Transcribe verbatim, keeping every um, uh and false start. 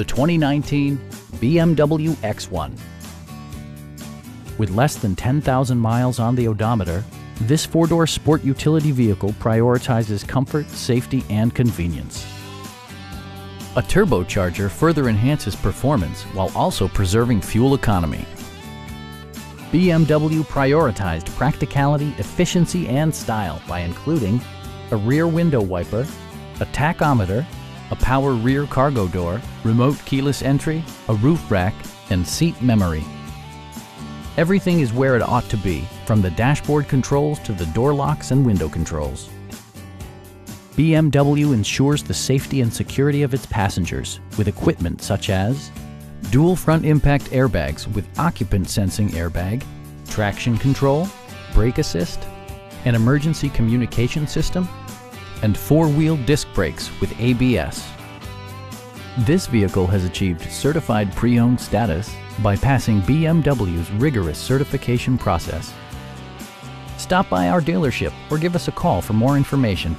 the twenty nineteen B M W X one. With less than ten thousand miles on the odometer, this four-door sport utility vehicle prioritizes comfort, safety, and convenience. A turbocharger further enhances performance while also preserving fuel economy. B M W prioritized practicality, efficiency, and style by including a rear window wiper, a tachometer, a power rear cargo door, remote keyless entry, a roof rack, and seat memory. Everything is where it ought to be, from the dashboard controls to the door locks and window controls. B M W ensures the safety and security of its passengers with equipment such as dual front impact airbags with occupant sensing airbag, traction control, brake assist, an emergency communication system, and four-wheel disc brakes with A B S. This vehicle has achieved certified pre-owned status by passing B M W's rigorous certification process. Stop by our dealership or give us a call for more information.